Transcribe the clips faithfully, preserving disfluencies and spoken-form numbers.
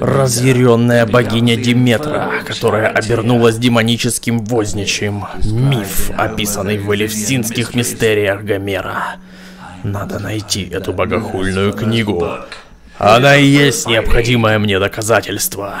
Разъяренная богиня Диметра, которая обернулась демоническим возничим. Миф, описанный в Элевсинских мистериях Гомера. Надо найти эту богохульную книгу. Она и есть необходимое мне доказательство.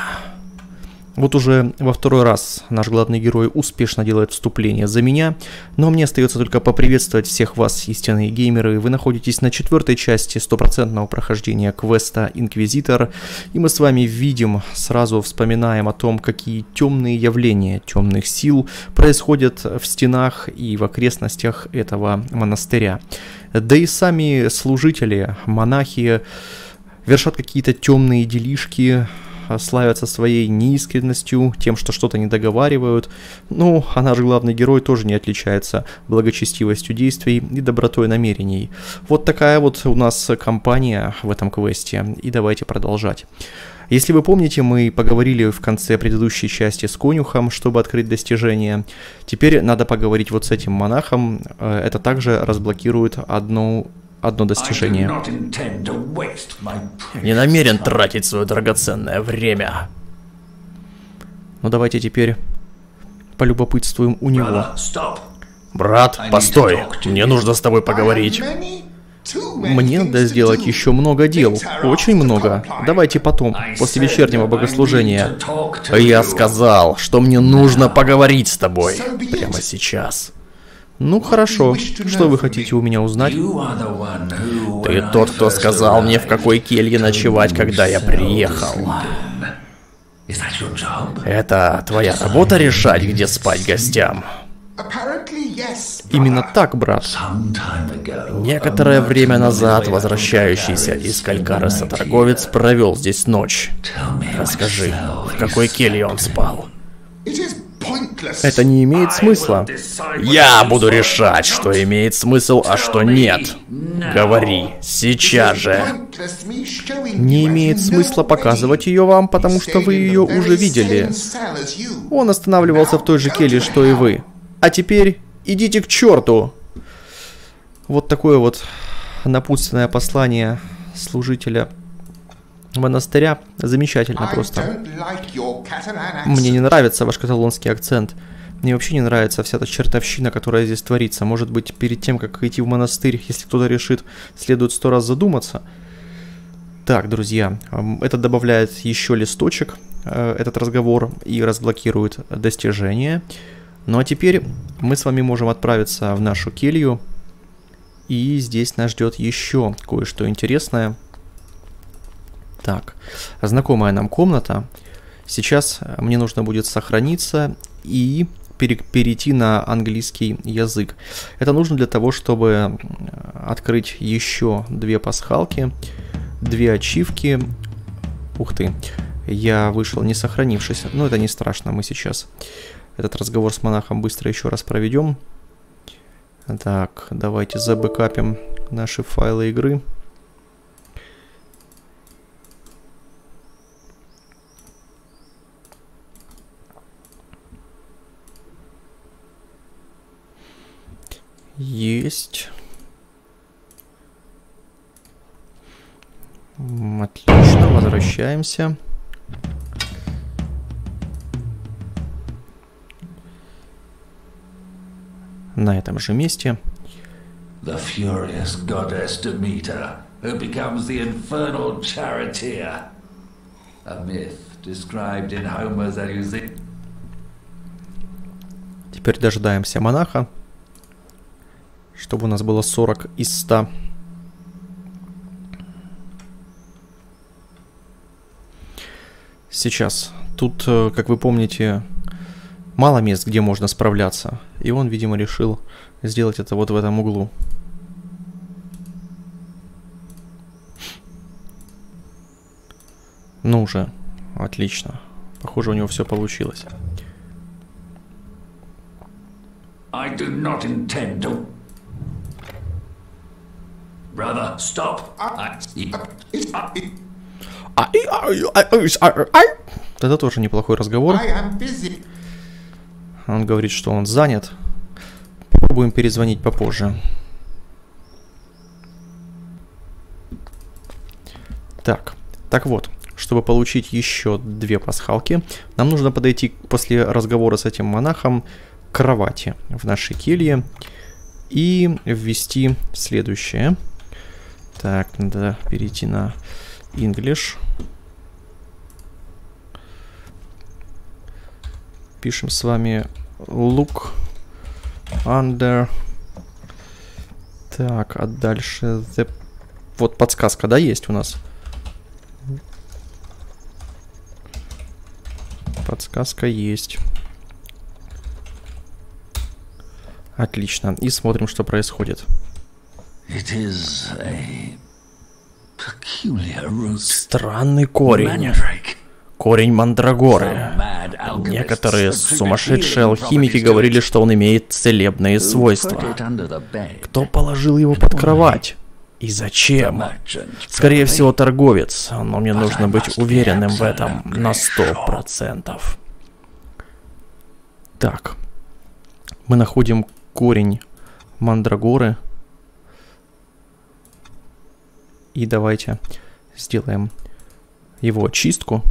Вот уже во второй раз наш главный герой успешно делает вступление за меня, но мне остается только поприветствовать всех вас, истинные геймеры. Вы находитесь на четвертой части стопроцентного прохождения квеста «Инквизитор», и мы с вами видим, сразу вспоминаем о том, какие темные явления темных сил происходят в стенах и в окрестностях этого монастыря. Да и сами служители, монахи, вершат какие-то темные делишки, славятся своей неискренностью, тем, что что-то не договаривают. Ну, а наш главный герой тоже не отличается благочестивостью действий и добротой намерений. Вот такая вот у нас компания в этом квесте. И давайте продолжать. Если вы помните, мы поговорили в конце предыдущей части с конюхом, чтобы открыть достижение. Теперь надо поговорить вот с этим монахом. Это также разблокирует одну... одно достижение. Не намерен тратить свое драгоценное время. Ну давайте теперь полюбопытствуем у него. Брат, постой, мне нужно с тобой поговорить. Мне надо сделать еще много дел, очень много. Давайте потом, после вечернего богослужения. Я сказал, что мне нужно поговорить с тобой прямо сейчас. Ну хорошо, что вы хотите у меня узнать? Ты тот, кто сказал мне, в какой келье ночевать, когда я приехал. Это твоя работа решать, где спать гостям? Именно так, брат. Некоторое время назад возвращающийся из Калькараса торговец провел здесь ночь. Расскажи, в какой келье он спал? Это не имеет смысла. Я буду решать, что имеет смысл, а что нет. Говори, сейчас же. Не имеет смысла показывать ее вам, потому что вы ее уже видели. Он останавливался в той же келье, что и вы. А теперь идите к черту. Вот такое вот напутственное послание служителя монастыря. Замечательно просто. Мне не нравится ваш каталонский акцент. Мне вообще не нравится вся эта чертовщина, которая здесь творится. Может быть, перед тем, как идти в монастырь, если кто-то решит, следует сто раз задуматься. Так, друзья, это добавляет еще листочек, этот разговор, и разблокирует достижение. Ну а теперь мы с вами можем отправиться в нашу келью. И здесь нас ждет еще кое-что интересное. Так, знакомая нам комната. Сейчас мне нужно будет сохраниться и перейти на английский язык. Это нужно для того, чтобы открыть еще две пасхалки, две ачивки. Ух ты, я вышел не сохранившись, но это не страшно, мы сейчас этот разговор с монахом быстро еще раз проведем. Так, давайте забэкапим наши файлы игры. Есть. Отлично, возвращаемся. На этом же месте. Теперь дожидаемся монаха, чтобы у нас было сорок из ста. Сейчас. Тут, как вы помните, мало мест, где можно справляться. И он, видимо, решил сделать это вот в этом углу. Ну уже. Отлично. Похоже, у него все получилось. I do not intend to... Brother, stop. Это тоже неплохой разговор. Он говорит, что он занят. Попробуем перезвонить попозже. Так, так вот, чтобы получить еще две пасхалки, нам нужно подойти после разговора с этим монахом к кровати в нашей келье и ввести следующее. Так, надо перейти на English. Пишем с вами look under. Так, а дальше the... вот подсказка, да, есть у нас? Подсказка есть. Отлично. И смотрим, что происходит. Странный корень. Корень мандрагоры. Некоторые сумасшедшие алхимики говорили, что он имеет целебные свойства. Кто положил его под кровать? И зачем? Скорее всего, торговец, но мне нужно быть уверенным в этом на сто процентов. Так. Мы находим корень мандрагоры. И давайте сделаем его очистку.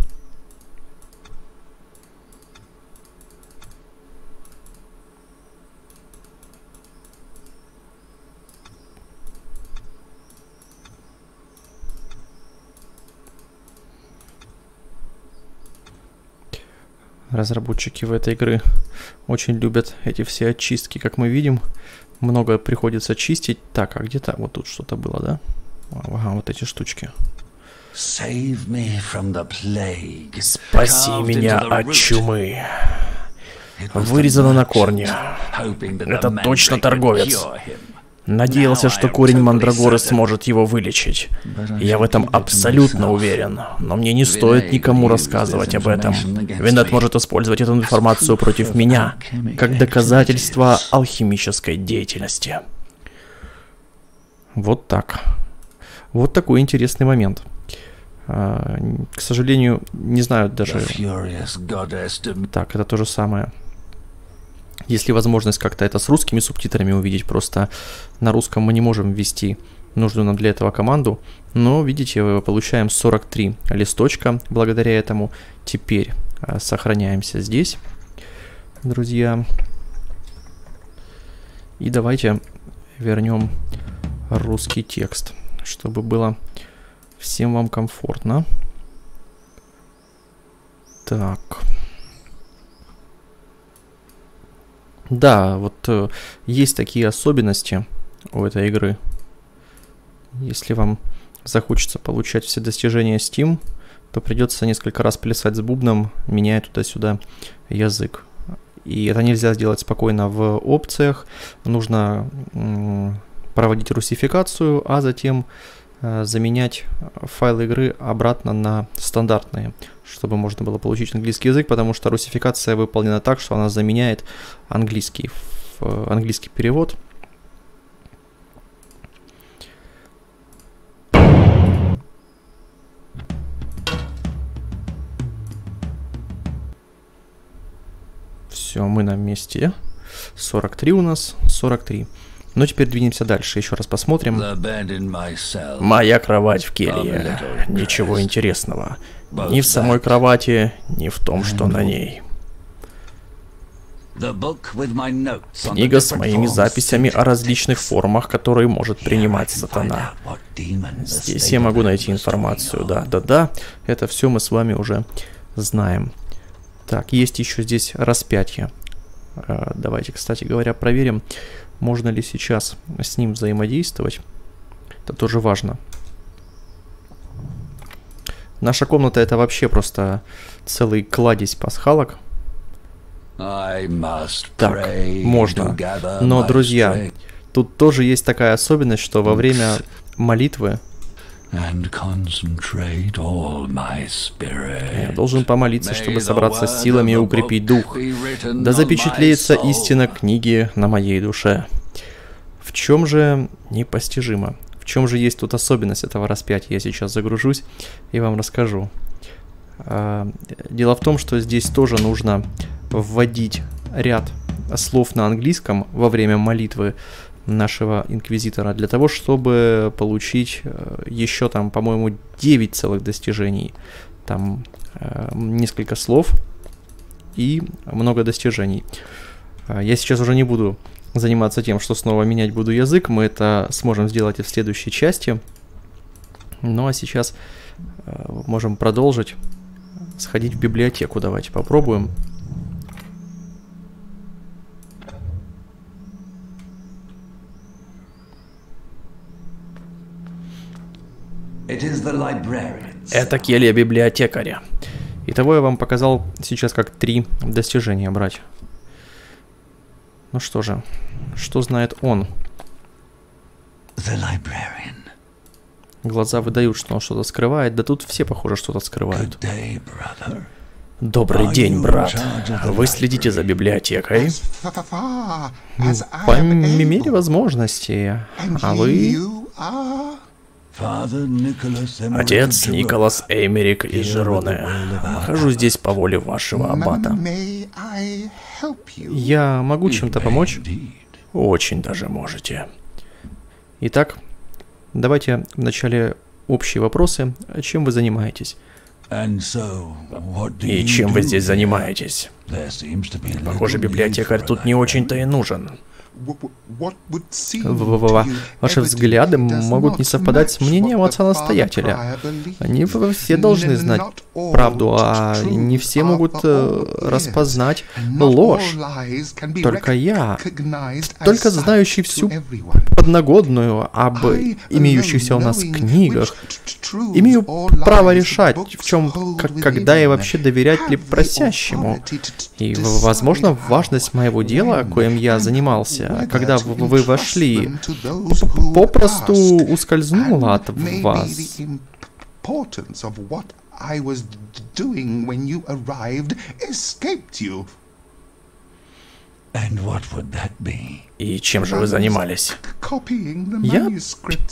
Разработчики в этой игры очень любят эти все очистки, как мы видим. Много приходится чистить. Так, а где-то вот тут что-то было, да? Ага, вот эти штучки. Save me from the plague. Спаси меня от чумы. Вырезано на корне. Это точно торговец. Надеялся, что корень мандрагоры сможет его вылечить. Я в этом абсолютно уверен, но мне не стоит никому рассказывать об этом. Винет может использовать эту информацию против меня, как доказательство алхимической деятельности. Вот так. Вот такой интересный момент. К сожалению, не знаю даже... Так, это то же самое. Есть ли возможность как-то это с русскими субтитрами увидеть? Просто на русском мы не можем ввести нужную нам для этого команду. Но, видите, получаем сорок три листочка благодаря этому. Теперь сохраняемся здесь, друзья. И давайте вернем русский текст, чтобы было всем вам комфортно. Так... Да, вот э, есть такие особенности у этой игры. Если вам захочется получать все достижения Steam, то придется несколько раз плясать с бубном, меняя туда-сюда язык. И это нельзя сделать спокойно в опциях. Нужно э, проводить русификацию, а затем э, заменять файлы игры обратно на стандартные, чтобы можно было получить английский язык, потому что русификация выполнена так, что она заменяет английский, английский перевод. Все, мы на месте. сорок три у нас, сорок три. Но теперь двинемся дальше, еще раз посмотрим. Моя кровать в келье. Ничего интересного. Ни в самой кровати, ни в том, что на ней. Книга с моими записями о различных формах, которые может принимать сатана. Здесь я могу найти информацию. Да, да, да. Это все мы с вами уже знаем. Так, есть еще здесь распятие. Давайте, кстати говоря, проверим, можно ли сейчас с ним взаимодействовать. Это тоже важно. Наша комната — это вообще просто целый кладезь пасхалок. Так, можно. Но, друзья, тут тоже есть такая особенность, что во время молитвы я должен помолиться, чтобы собраться с силами и укрепить дух. Да запечатлеется истина книги на моей душе. В чем же непостижимо? В чем же есть тут особенность этого распятия? Я сейчас загружусь и вам расскажу. Дело в том, что здесь тоже нужно вводить ряд слов на английском во время молитвы нашего инквизитора для того, чтобы получить еще там, по-моему, девять целых достижений. Там э, несколько слов и много достижений. Я сейчас уже не буду заниматься тем, что снова менять буду язык. Мы это сможем сделать и в следующей части. Ну а сейчас э, можем продолжить. Сходить в библиотеку давайте попробуем. Это келья библиотекаря. Итого я вам показал сейчас, как три достижения брать. Ну что же, что знает он? Глаза выдают, что он что-то скрывает. Да тут все, похоже, что-то скрывают. Добрый день, брат. Вы следите за библиотекой? По мере возможности. А вы... Отец Николас Эймерик из Жероны. Нахожу здесь по воле вашего аббата. Я могу чем-то помочь? Очень даже можете. Итак, давайте вначале общие вопросы. Чем вы занимаетесь? И чем вы здесь занимаетесь? Похоже, библиотекарь тут не очень-то и нужен. Ваши взгляды могут не совпадать с мнением отца-настоятеля. Они все должны знать правду, а не все могут распознать ложь. Только я, только знающий всю подноготную об имеющихся у нас книгах, имею право решать, в чем, когда и вообще доверять ли просящему. И, возможно, важность моего дела, коим я занимался, когда вы вошли, попросту ускользнула от вас. И чем же вы занимались? Я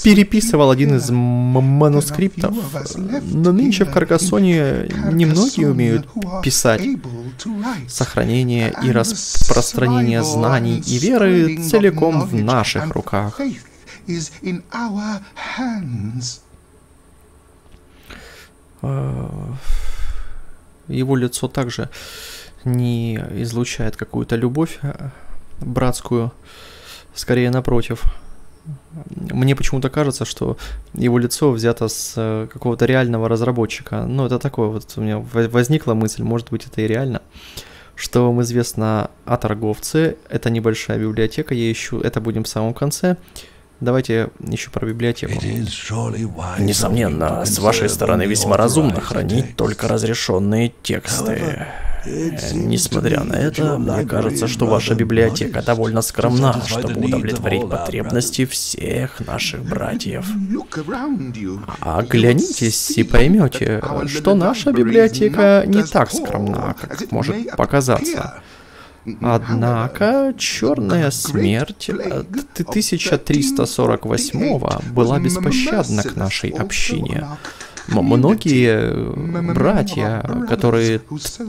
переписывал один из манускриптов, но нынче в Каргасоне немногие умеют писать. Сохранение и распространение знаний и веры целиком в наших руках. Его лицо также не излучает какую-то любовь братскую, скорее напротив. Мне почему-то кажется, что его лицо взято с какого-то реального разработчика. Ну, это такое вот у меня возникла мысль, может быть, это и реально. Что вам известно о торговце? Это небольшая библиотека, я ищу, это будем в самом конце. Давайте еще про библиотеку. Несомненно, с вашей стороны весьма разумно хранить только разрешенные тексты. Несмотря на это, мне кажется, что ваша библиотека довольно скромна, чтобы удовлетворить потребности всех наших братьев. Оглянитесь и поймете, что наша библиотека не так скромна, как может показаться. Однако Черная смерть тысяча триста сорок восьмого была беспощадна к нашей общине. Многие братья, которые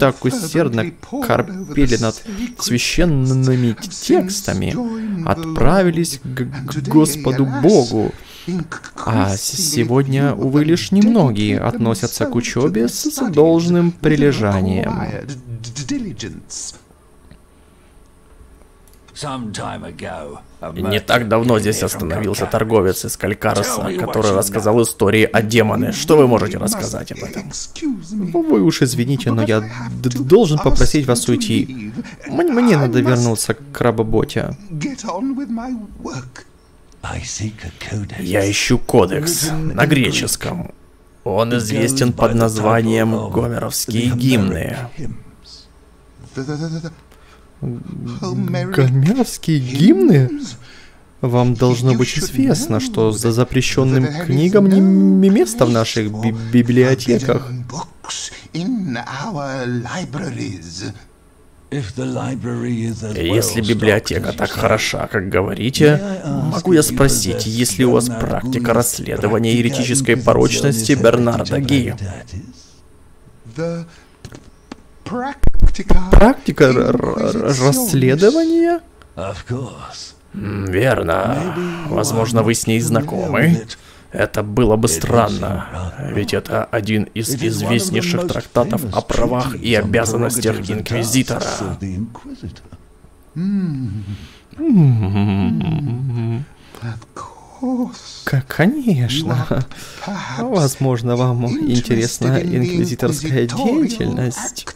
так усердно корпели над священными текстами, отправились к Господу Богу. А сегодня, увы, лишь немногие относятся к учебе с должным прилежанием. Не так давно здесь остановился торговец из Калькараса, который рассказал истории о демоне. Что вы можете рассказать об этом? Вы уж извините, но я должен попросить вас уйти. Мне надо вернуться к работе. Я ищу кодекс на греческом. Он известен под названием «Гомеровские гимны». Гомеровские гимны? Вам должно быть известно, что за запрещенным книгам не место в наших библиотеках. Если библиотека так хороша, как говорите, могу я спросить, есть ли у вас практика расследования еретической порочности Бернарда Ги? Практика расследования? Верно. Возможно, вы с ней знакомы. Это было бы странно, ведь это один из известнейших трактатов о правах и обязанностях Инквизитора. Конечно. Возможно, вам интересна инквизиторская деятельность.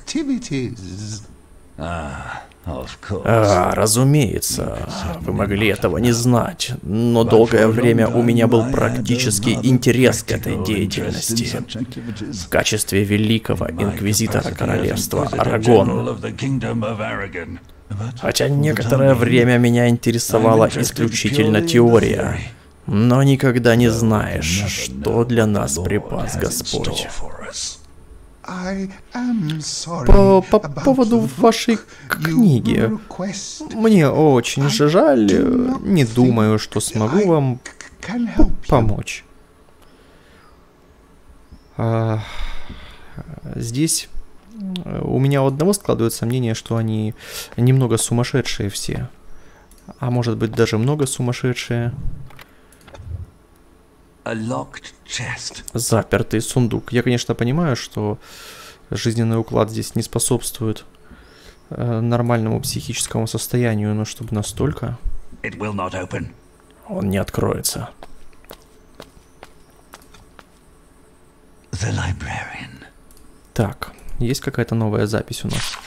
А, разумеется, вы могли этого не знать, но долгое время у меня был практический интерес к этой деятельности. В качестве великого инквизитора королевства Арагон. Хотя некоторое время меня интересовала исключительно теория, но никогда не знаешь, что для нас припас Господь. По, по поводу вашей книги. Мне очень жаль, не думаю, что смогу вам помочь. А, здесь у меня у одного складывается сомнение, что они немного сумасшедшие все. А может быть, даже много сумасшедшие. Запертый сундук. Я, конечно, понимаю, что жизненный уклад здесь не способствует э, нормальному психическому состоянию, но чтобы настолько... Он не откроется. Так, есть какая-то новая запись у нас?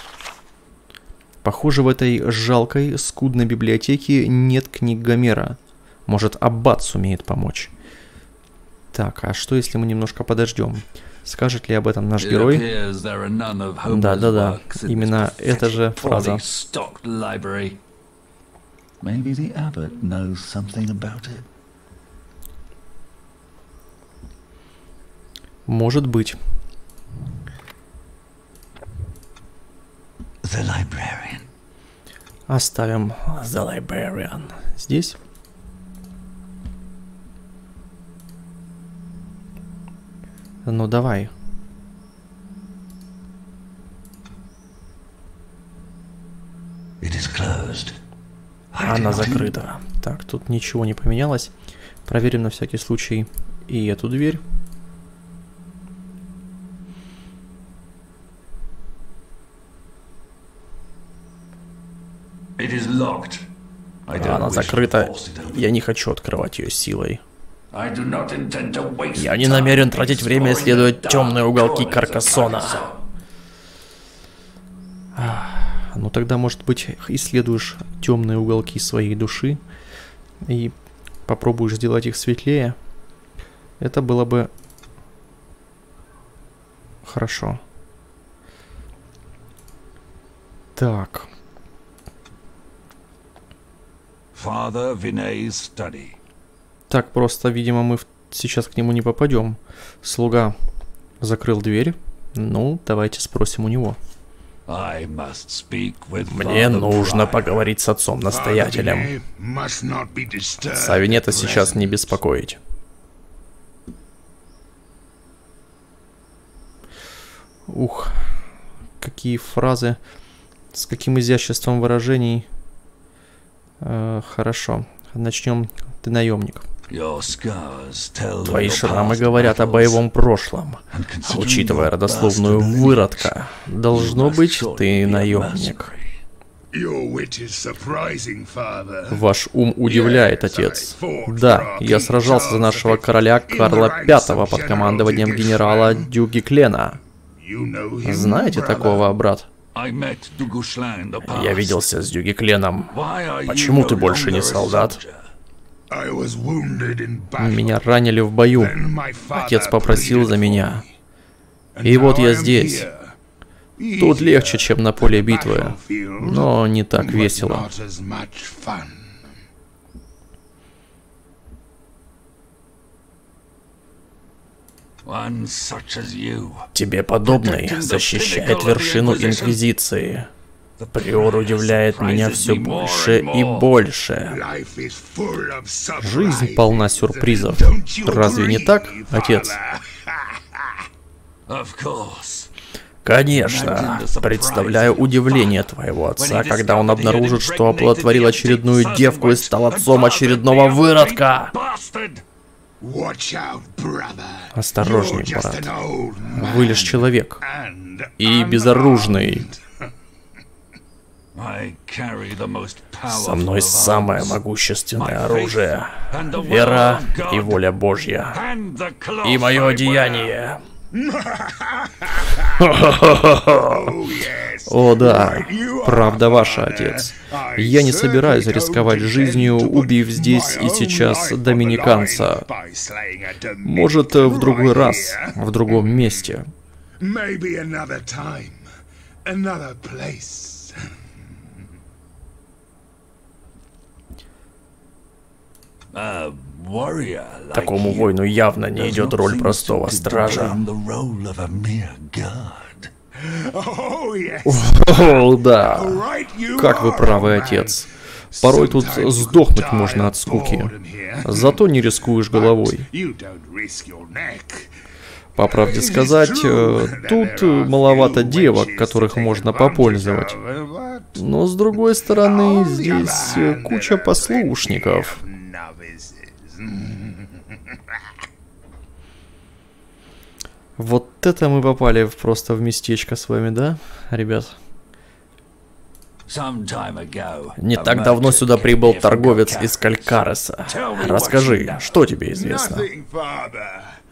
Похоже, в этой жалкой, скудной библиотеке нет книг Гомера. Может, аббат сумеет помочь. Так, а что если мы немножко подождем? Скажет ли об этом наш герой? Да-да-да, именно эта же фраза. Может быть. Оставим The Librarian здесь. Ну давай. Она закрыта. Так, тут ничего не поменялось. Проверим на всякий случай и эту дверь. Она закрыта. Я не хочу открывать ее силой. Я не намерен тратить время, исследуя темные уголки Каргасона. Ну тогда, может быть, исследуешь темные уголки своей души и попробуешь сделать их светлее. Это было бы хорошо. Так. Father Vinay's study. Так просто, видимо, мы сейчас к нему не попадем. Слуга закрыл дверь. Ну, давайте спросим у него. Мне нужно поговорить с отцом-настоятелем. Савинета сейчас не беспокоить. Ух, какие фразы, с каким изяществом выражений. Э, хорошо, начнем. Ты наемник. Твои шрамы говорят о боевом прошлом. Учитывая родословную выродка, должно быть, ты наемник. Ваш ум удивляет, отец. Да, я сражался за нашего короля Карла Пятого под командованием генерала Дюгеклена. Знаете такого, брат? Я виделся с Дюгекленом. Почему ты больше не солдат? Меня ранили в бою. Отец попросил за меня. И вот я здесь. Тут легче, чем на поле битвы, но не так весело. Тебе подобный защищает вершину Инквизиции. Приор удивляет меня все больше и больше. Жизнь полна сюрпризов. Разве не так, отец? Конечно. Представляю удивление твоего отца, когда он обнаружит, что оплодотворил очередную девку и стал отцом очередного выродка. Осторожней, брат. Вы лишь человек. И безоружный. Со мной самое могущественное оружие. Вера и воля Божья. И мое одеяние. О да, правда ваша, отец. Я не собираюсь рисковать жизнью, убив здесь и сейчас доминиканца. Может, в другой раз, в другом месте. Такому воину явно не идет роль простого стража. О, да. Как вы правы, отец. Порой тут сдохнуть можно от скуки. Зато не рискуешь головой. По правде сказать, тут маловато девок, которых можно попользовать. Но с другой стороны, здесь куча послушников. Вот это мы попали просто в местечко с вами, да, ребят? Не так давно сюда прибыл торговец из Калькараса. Расскажи, что тебе известно?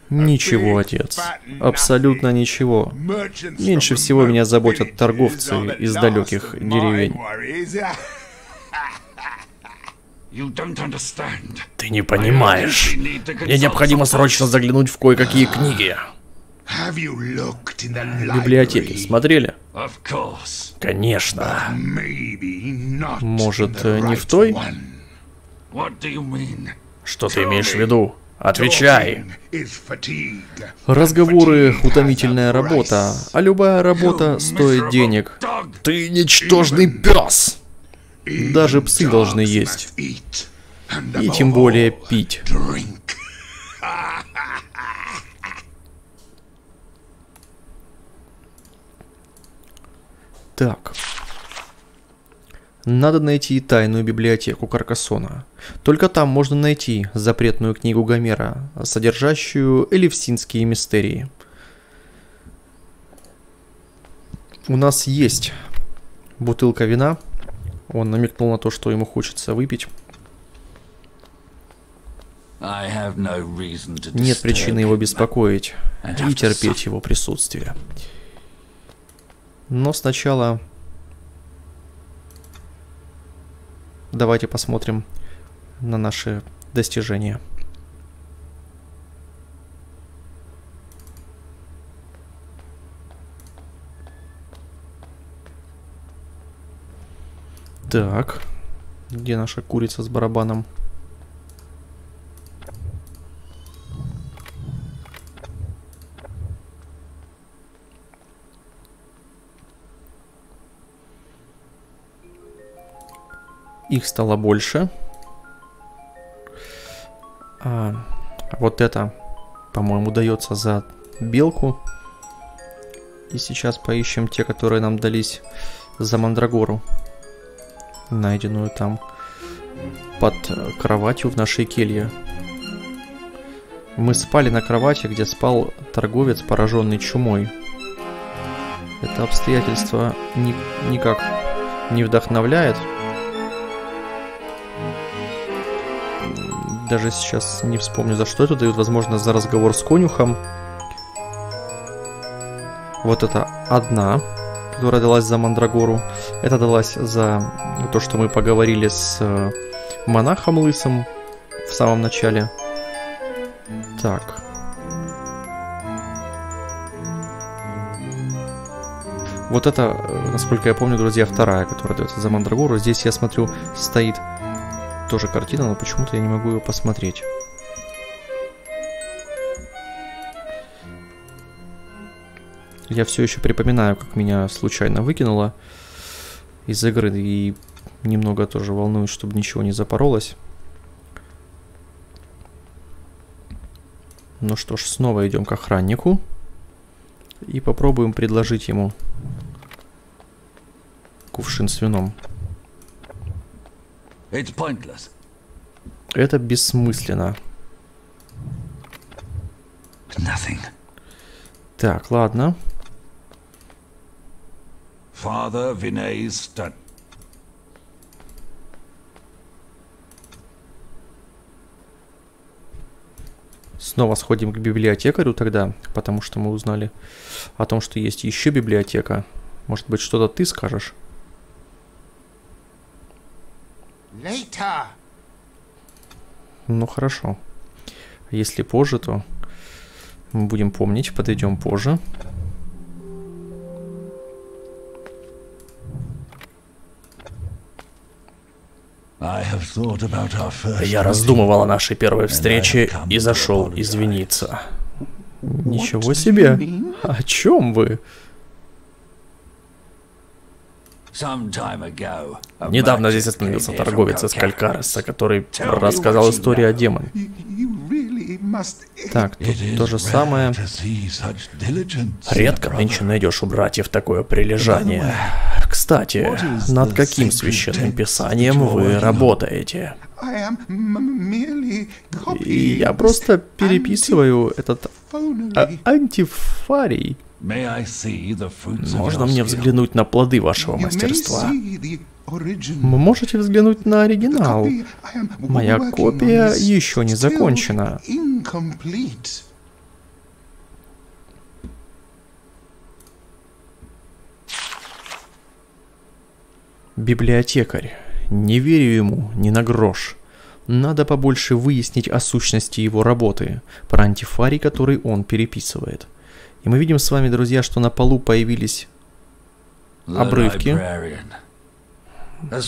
Ничего, отец. Абсолютно ничего. Меньше всего меня заботят торговцы из далеких деревень. Ты не понимаешь. Мне необходимо срочно заглянуть в кое-какие книги. Библиотеки смотрели? Конечно. Может, не в той? Что ты имеешь в виду? Отвечай. Разговоры — утомительная работа, а любая работа стоит денег. Ты ничтожный пес! Даже псы должны есть. И тем более пить. Так. Надо найти тайную библиотеку Каргасона. Только там можно найти запретную книгу Гомера, содержащую элевсинские мистерии. У нас есть бутылка вина. Он намекнул на то, что ему хочется выпить. Нет причины его беспокоить и терпеть его присутствие. Но сначала давайте посмотрим на наши достижения. Так, где наша курица с барабаном? Их стало больше. А, вот это, по-моему, дается за белку. И сейчас поищем те, которые нам дались за Мандрагору, найденную там под кроватью в нашей келье. Мы спали на кровати, где спал торговец, пораженный чумой. Это обстоятельство ни никак не вдохновляет. Даже сейчас не вспомню, за что это дают. Возможно, за разговор с конюхом. Вот это одна, которая далась за Мандрагору. Это далась за то, что мы поговорили с монахом лысым в самом начале. Так. Вот это, насколько я помню, друзья, вторая, которая дается за Мандрагору. Здесь, я смотрю, стоит... тоже картина, но почему-то я не могу ее посмотреть. Я все еще припоминаю, как меня случайно выкинуло из игры, и немного тоже волнуюсь, чтобы ничего не запоролось. Ну что ж, снова идем к охраннику и попробуем предложить ему кувшин с вином. Это бессмысленно. Nothing. Так, ладно. Father Vinay's done. Снова сходим к библиотекарю тогда, потому что мы узнали о том, что есть еще библиотека. Может быть, что-то ты скажешь? Later. Ну хорошо. Если позже, то мы будем помнить, подойдем позже. Я раздумывал о нашей первой встрече и зашел извиниться. Ничего себе! О чем вы? Недавно здесь остановился торговец из Калькараса, который рассказал историю о демоне. Так, тут то же самое. Редко нынче найдешь у братьев такое прилежание. Кстати, над каким священным писанием вы работаете? И я просто переписываю этот антифарий. Можно мне взглянуть на плоды вашего мастерства? Вы можете взглянуть на оригинал. Моя копия еще не закончена. Библиотекарь. Не верю ему ни на грош. Надо побольше выяснить о сущности его работы, про антифарий, который он переписывает. И мы видим с вами, друзья, что на полу появились обрывки. Да.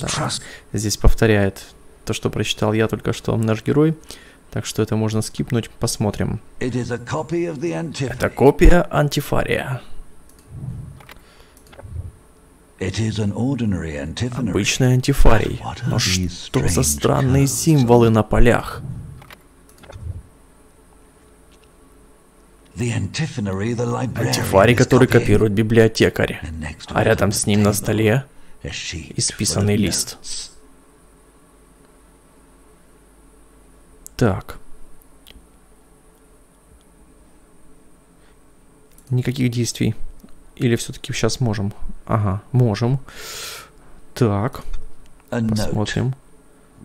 Здесь повторяет то, что прочитал я только что, наш герой. Так что это можно скипнуть, посмотрим. Это копия антифария. Обычный антифарий. Но что за странные символы на полях? Антифарий, который копирует библиотекарь. А рядом с ним на столе исписанный лист. Так. Никаких действий. Или все-таки сейчас можем? Ага, можем. Так. Посмотрим.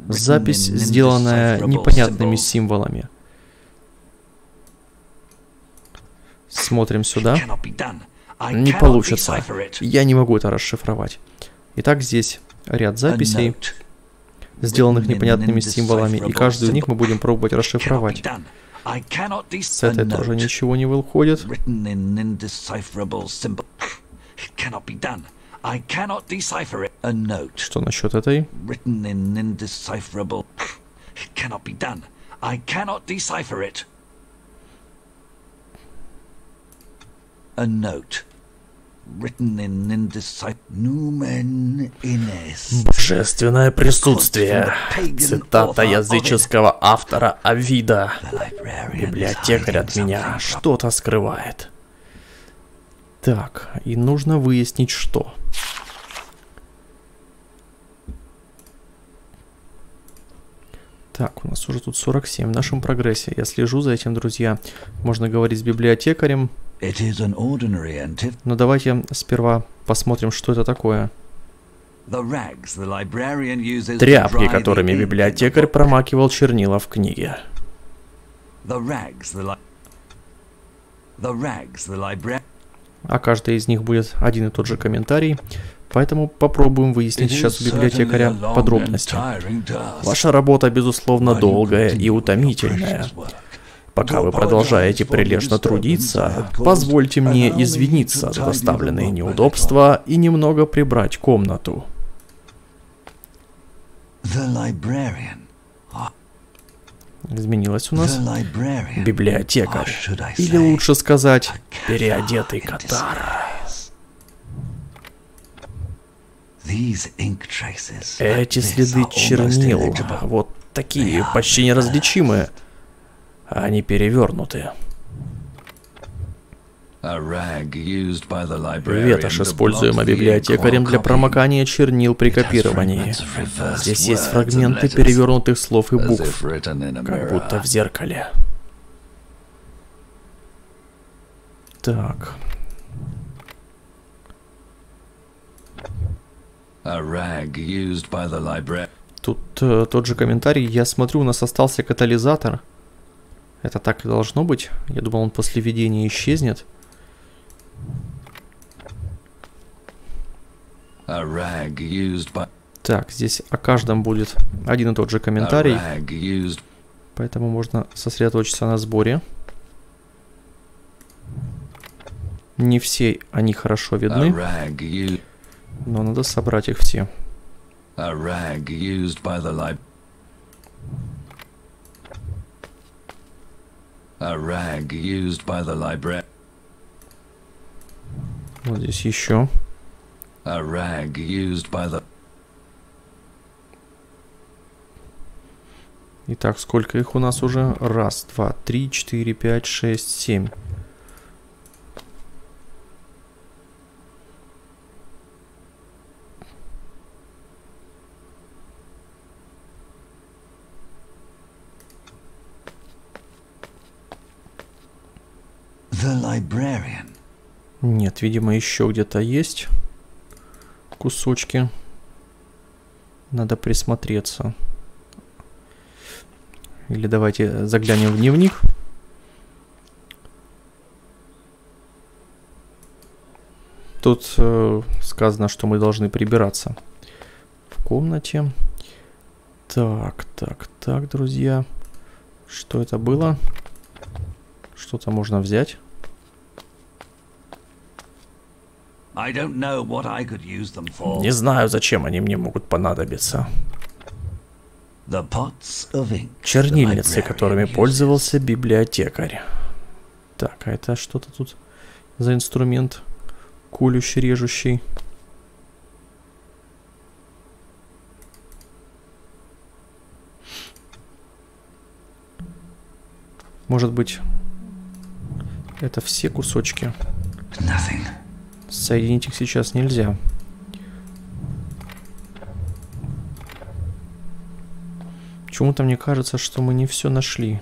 Запись, сделанная непонятными символами. Смотрим сюда. Не получится. Я не могу это расшифровать. Итак, здесь ряд записей, сделанных непонятными символами, и каждую из них мы будем пробовать расшифровать. С этой тоже ничего не выходит. Что насчет этой? Божественное присутствие. Цитата языческого автора Авида. Библиотекарь от меня что-то скрывает. Так, и нужно выяснить, что. Так, у нас уже тут сорок семь в нашем прогрессе. Я слежу за этим, друзья. Можно говорить с библиотекарем. Но давайте сперва посмотрим, что это такое. Тряпки, которыми библиотекарь промакивал чернила в книге. А каждый из них будет один и тот же комментарий. Поэтому попробуем выяснить сейчас у библиотекаря подробности. Ваша работа, безусловно, долгая и утомительная. Пока вы продолжаете прилежно трудиться, позвольте мне извиниться за доставленные неудобства и немного прибрать комнату. Изменилось у нас библиотекарь, или лучше сказать, переодетый катар. Эти следы чернил, вот такие, почти неразличимые. Они перевернуты. Ветошь, используемая библиотекарем для промокания чернил при копировании. Здесь есть фрагменты перевернутых слов и букв, как будто в зеркале. Так. Тут э, тот же комментарий. Я смотрю, у нас остался катализатор. Это так и должно быть. Я думал, он после видения исчезнет. Так, здесь о каждом будет один и тот же комментарий. Поэтому можно сосредоточиться на сборе. Не все они хорошо видны, но надо собрать их все. Вот здесь еще. Итак, сколько их у нас уже? Раз, два, три, четыре, пять, шесть, семь. Нет, видимо, еще где-то есть кусочки. Надо присмотреться. Или давайте заглянем в дневник. Тут э, сказано, что мы должны прибираться в комнате. Так, так, так, друзья. Что это было? Что-то можно взять. Не знаю, зачем они мне могут понадобиться. Чернильницы, которыми пользовался библиотекарь. Так, а это что-то тут за инструмент колющий, режущий? Может быть, это все кусочки? Соединить их сейчас нельзя. Почему-то мне кажется, что мы не все нашли.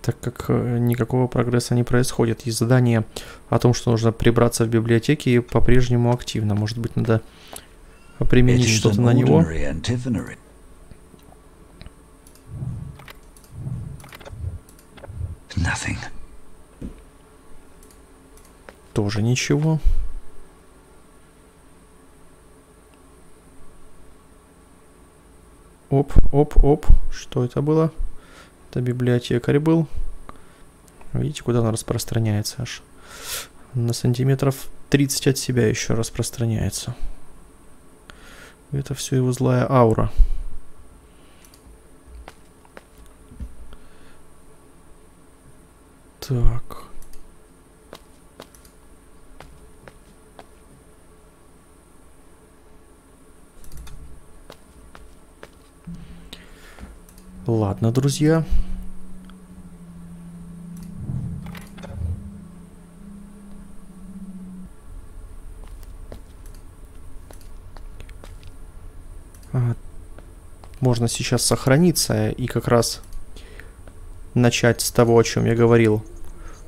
Так как никакого прогресса не происходит. И задание о том, что нужно прибраться в библиотеке, по-прежнему активно. Может быть, надо применить что-то на него. Nothing. Тоже ничего. Оп, оп, оп. Что это было? Это библиотекарь был. Видите, куда она распространяется аж? На сантиметров тридцать от себя еще распространяется. Это все его злая аура. Так. Ладно, друзья. Можно сейчас сохраниться и как раз начать с того, о чем я говорил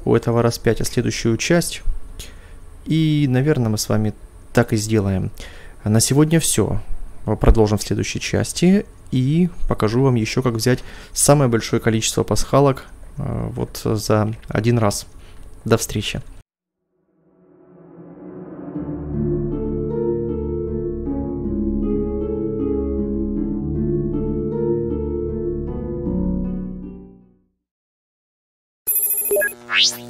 у этого распятия, следующую часть. И, наверное, мы с вами так и сделаем. А на сегодня все. Продолжим в следующей части и покажу вам еще, как взять самое большое количество пасхалок вот за один раз. До встречи. We'll be right back.